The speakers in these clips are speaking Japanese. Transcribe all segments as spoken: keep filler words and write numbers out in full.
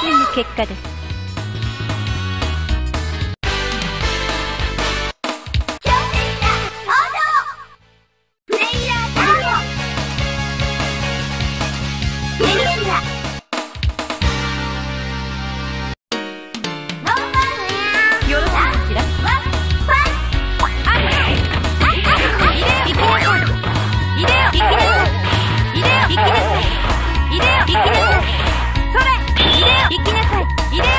という結果です。いでよ、行きなさい。いでよ。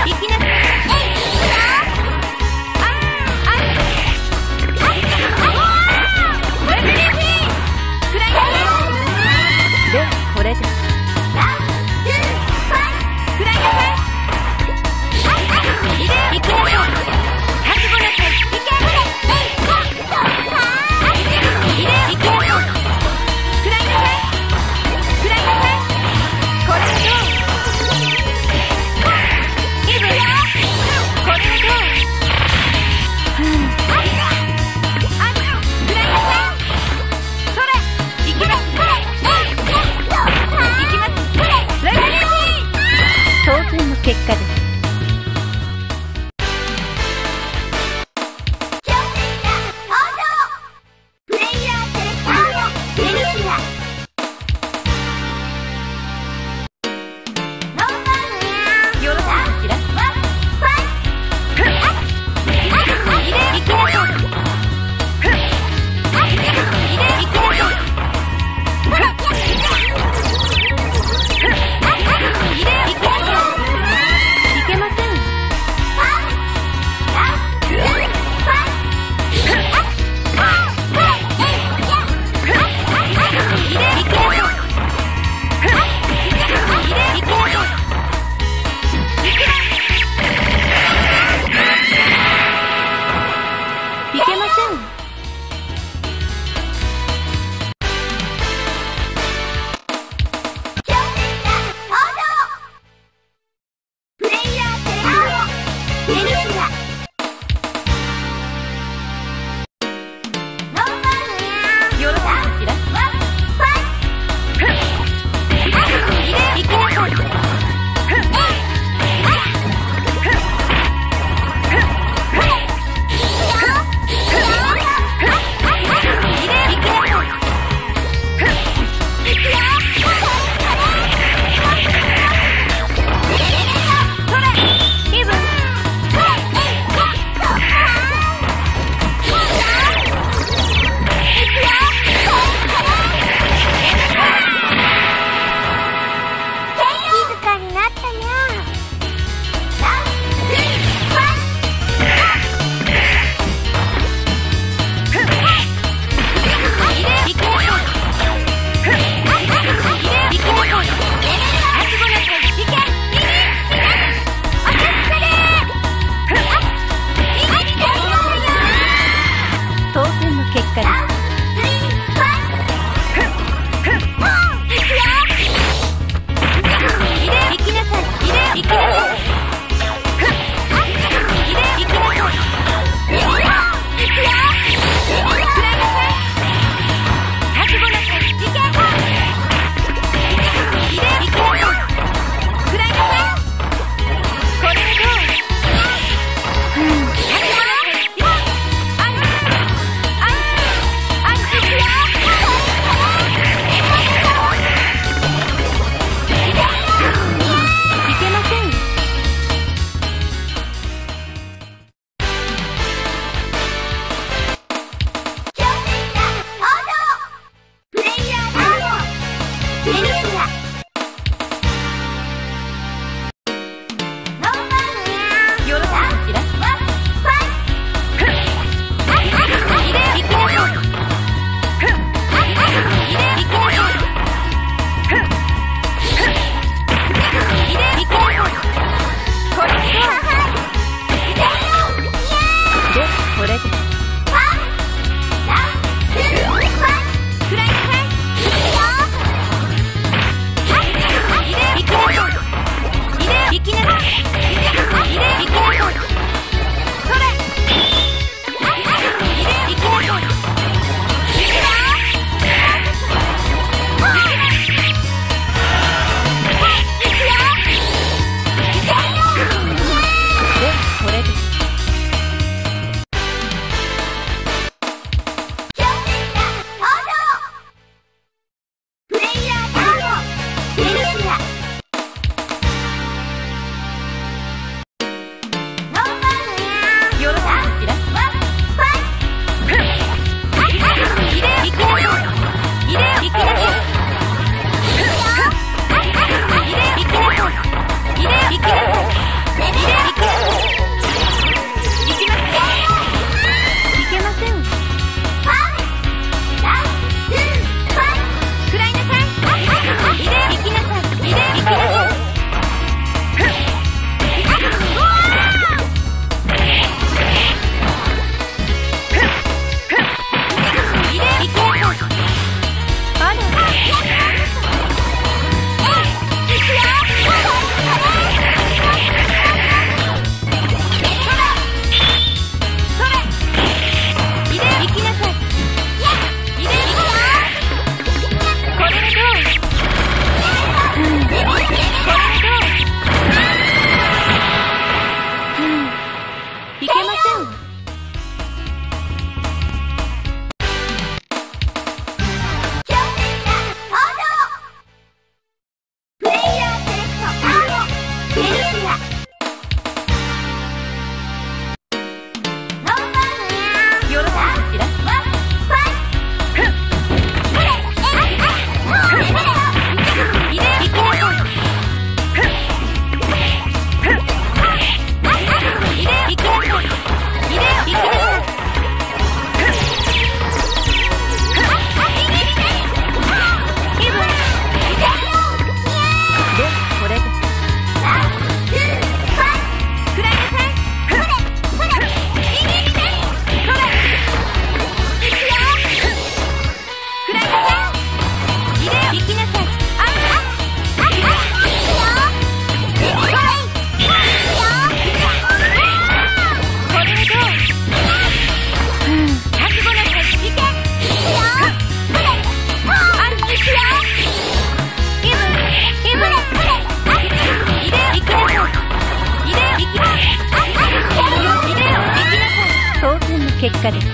結果です。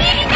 이리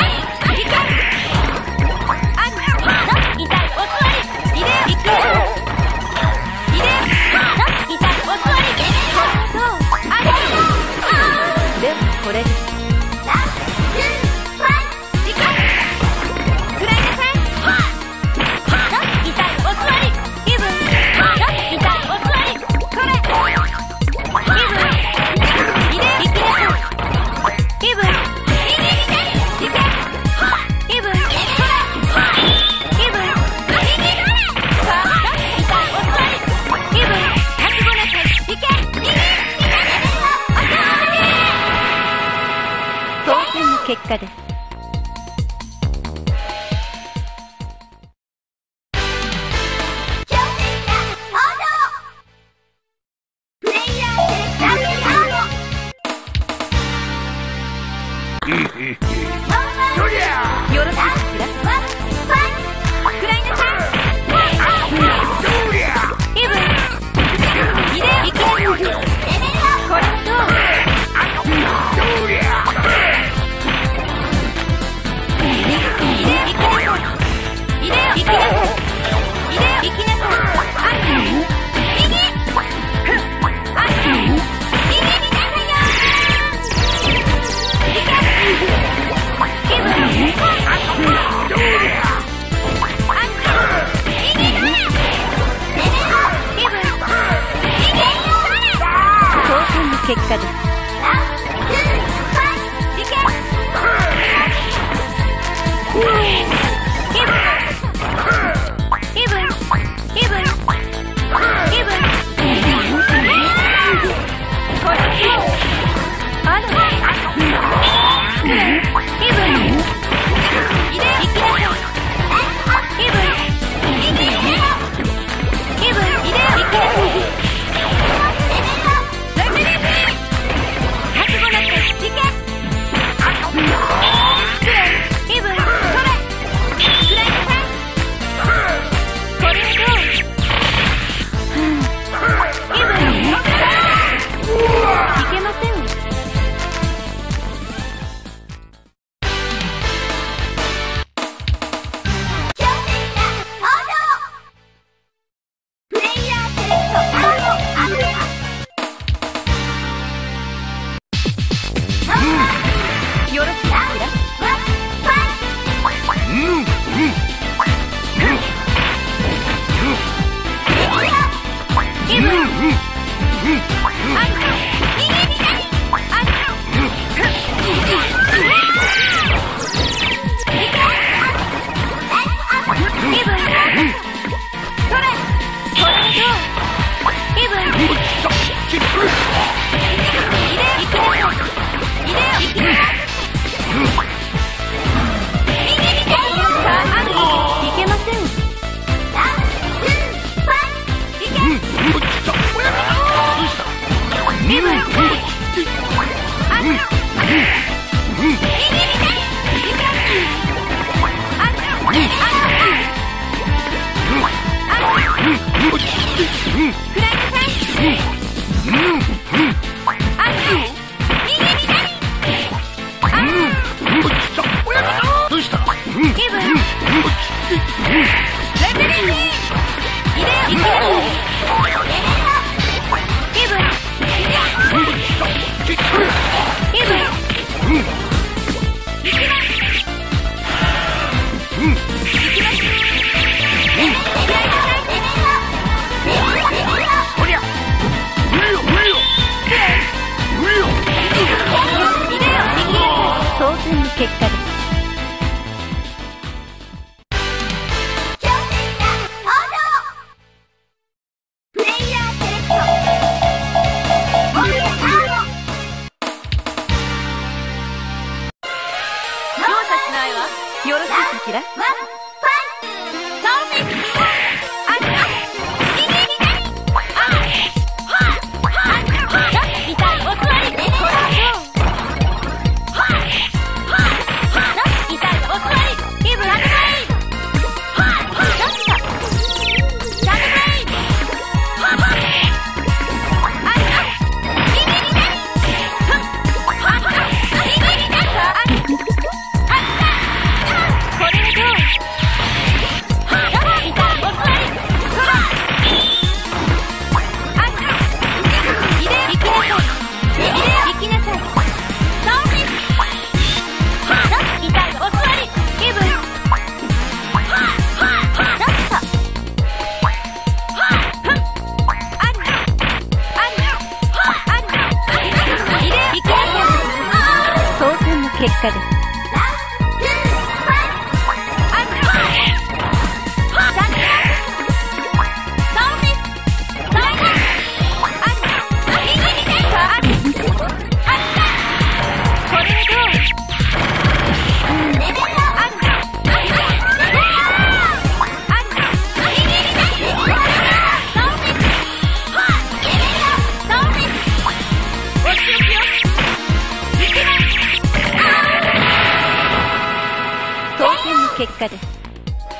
객가득. 객가득.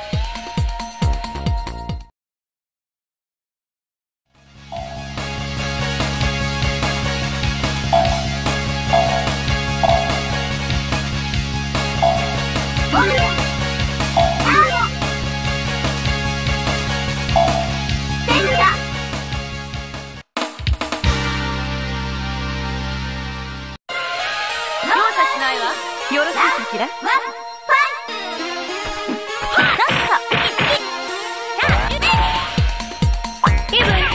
이래요,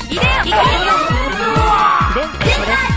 이래요. 네, 그래.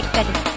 객가득